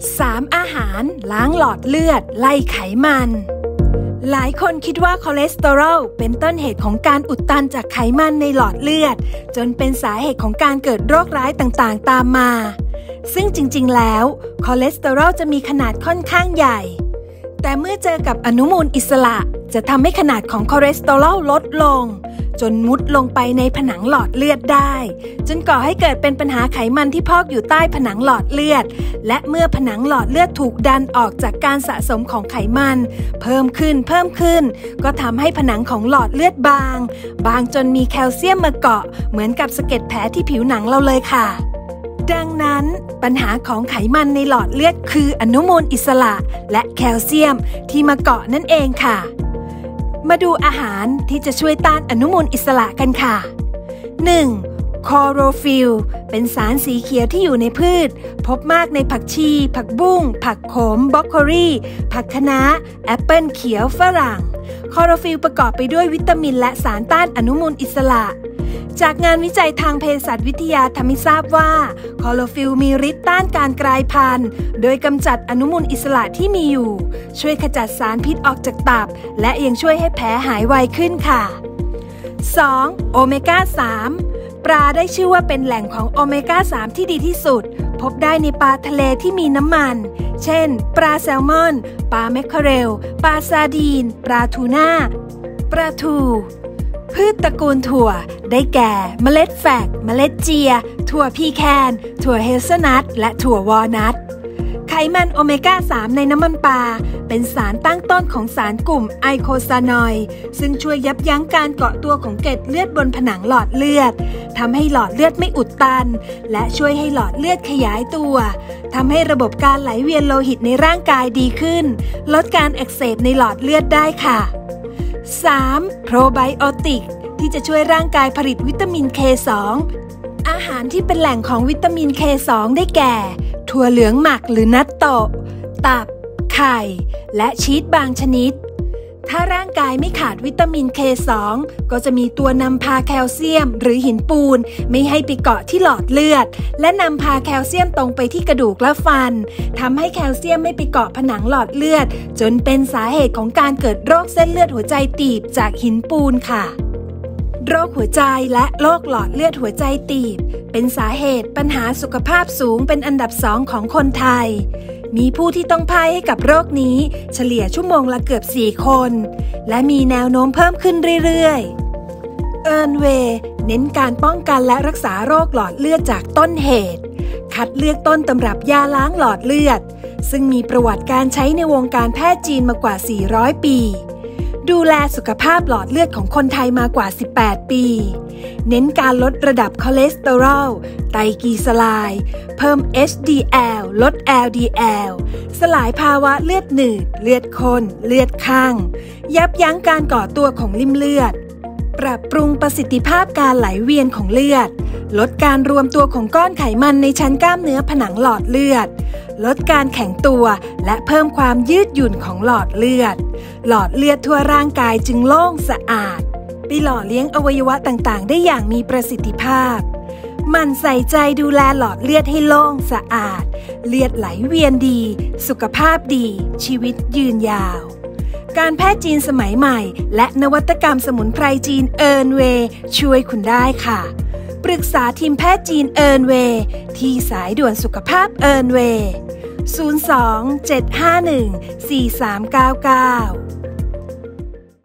3. อาหารล้างหลอดเลือดไล่ไขมันหลายคนคิดว่าคอเลสเตอรอลเป็นต้นเหตุของการอุดตันจากไขมันในหลอดเลือดจนเป็นสาเหตุของการเกิดโรคร้ายต่างๆตามมาซึ่งจริงๆแล้วคอเลสเตอรอลจะมีขนาดค่อนข้างใหญ่แต่เมื่อเจอกับอนุมูลอิสระจะทำให้ขนาดของคอเลสเตอรอลลดลงจนมุดลงไปในผนังหลอดเลือดได้จนก่อให้เกิดเป็นปัญหาไขมันที่พอกอยู่ใต้ผนังหลอดเลือดและเมื่อผนังหลอดเลือดถูกดันออกจากการสะสมของไขมันเพิ่มขึ้นก็ทำให้ผนังของหลอดเลือดบางจนมีแคลเซียมมาเกาะเหมือนกับสะเก็ดแผลที่ผิวหนังเราเลยค่ะดังนั้นปัญหาของไขมันในหลอดเลือดคืออนุมูลอิสระและแคลเซียมที่มาเกาะนั่นเองค่ะมาดูอาหารที่จะช่วยต้านอนุมูลอิสระกันค่ะ 1. คลอโรฟิลเป็นสารสีเขียวที่อยู่ในพืชพบมากในผักชีผักบุ้งผักโขมบรอกโคลีผักคะน้าแอปเปิลเขียวฝรั่งคลอโรฟิลประกอบไปด้วยวิตามินและสารต้านอนุมูลอิสระจากงานวิจัยทางเภสัชวิทยาทำให้ทราบว่าคลอโรฟิลมีฤทธิ์ต้านการกลายพันธุ์โดยกำจัดอนุมูลอิสระที่มีอยู่ช่วยขจัดสารพิษออกจากตับและยังช่วยให้แผลหายไวขึ้นค่ะ 2. โอเมก้า 3 ปลาได้ชื่อว่าเป็นแหล่งของโอเมก้า 3 ที่ดีที่สุดพบได้ในปลาทะเลที่มีน้ำมันเช่นปลาแซลมอนปลาแมคเคอเรลปลาซาร์ดีนปลาทูน่าปลาทูพืชตระกูลถั่วได้แก่เมล็ดแฝกเมล็ดเจียถั่วพีแคนถั่วเฮเซลนัทและถั่ววอลนัทไขมันโอเมก้า 3 ในน้ำมันปลาเป็นสารตั้งต้นของสารกลุ่มไอโคซานอยด์ซึ่งช่วยยับยั้งการเกาะตัวของเกล็ดเลือดบนผนังหลอดเลือดทำให้หลอดเลือดไม่อุดตันและช่วยให้หลอดเลือดขยายตัวทำให้ระบบการไหลเวียนโลหิตในร่างกายดีขึ้นลดการอักเสบในหลอดเลือดได้ค่ะ 3. โปรไบโอติกที่จะช่วยร่างกายผลิตวิตามิน K2 อาหารที่เป็นแหล่งของวิตามิน K2 ได้แก่ถั่วเหลืองหมักหรือนัตโตะตับไข่และชีสบางชนิดถ้าร่างกายไม่ขาดวิตามิน K2 ก็จะมีตัวนำพาแคลเซียมหรือหินปูนไม่ให้ไปเกาะที่หลอดเลือดและนำพาแคลเซียมตรงไปที่กระดูกและฟันทำให้แคลเซียมไม่ไปเกาะผนังหลอดเลือดจนเป็นสาเหตุของการเกิดโรคเส้นเลือดหัวใจตีบจากหินปูนค่ะโรคหัวใจและโรคหลอดเลือดหัวใจตีบเป็นสาเหตุปัญหาสุขภาพสูงเป็นอันดับ 2 ของคนไทยมีผู้ที่ต้องพ่ายให้กับโรคนี้เฉลี่ยชั่วโมงละเกือบ 4 คนและมีแนวโน้มเพิ่มขึ้นเรื่อยๆเอิร์นเวย์เน้นการป้องกันและรักษาโรคหลอดเลือดจากต้นเหตุคัดเลือกต้นตำรับยาล้างหลอดเลือดซึ่งมีประวัติการใช้ในวงการแพทย์จีนมากว่า 400 ปีดูแลสุขภาพหลอดเลือดของคนไทยมากว่า 18 ปีเน้นการลดระดับคอเลสเตอรอลไตรกลีเซอไรด์เพิ่ม HDL ลด LDL สลายภาวะเลือดหนืดเลือดข้นเลือดข้างยับยั้งการก่อตัวของลิ่มเลือดปรับปรุงประสิทธิภาพการไหลเวียนของเลือดลดการรวมตัวของก้อนไขมันในชั้นกล้ามเนื้อผนังหลอดเลือดลดการแข็งตัวและเพิ่มความยืดหยุ่นของหลอดเลือดหลอดเลือดทั่วร่างกายจึงโล่งสะอาดไปหล่อเลี้ยงอวัยวะต่างๆได้อย่างมีประสิทธิภาพมันใส่ใจดูแลหลอดเลือดให้โล่งสะอาดเลือดไหลเวียนดีสุขภาพดีชีวิตยืนยาวการแพทย์จีนสมัยใหม่และนวัตกรรมสมุนไพรจีนเอิร์นเวย์ช่วยคุณได้ค่ะปรึกษาทีมแพทย์จีนเอิร์นเวย์ที่สายด่วนสุขภาพเอิร์นเวย์02-751-4399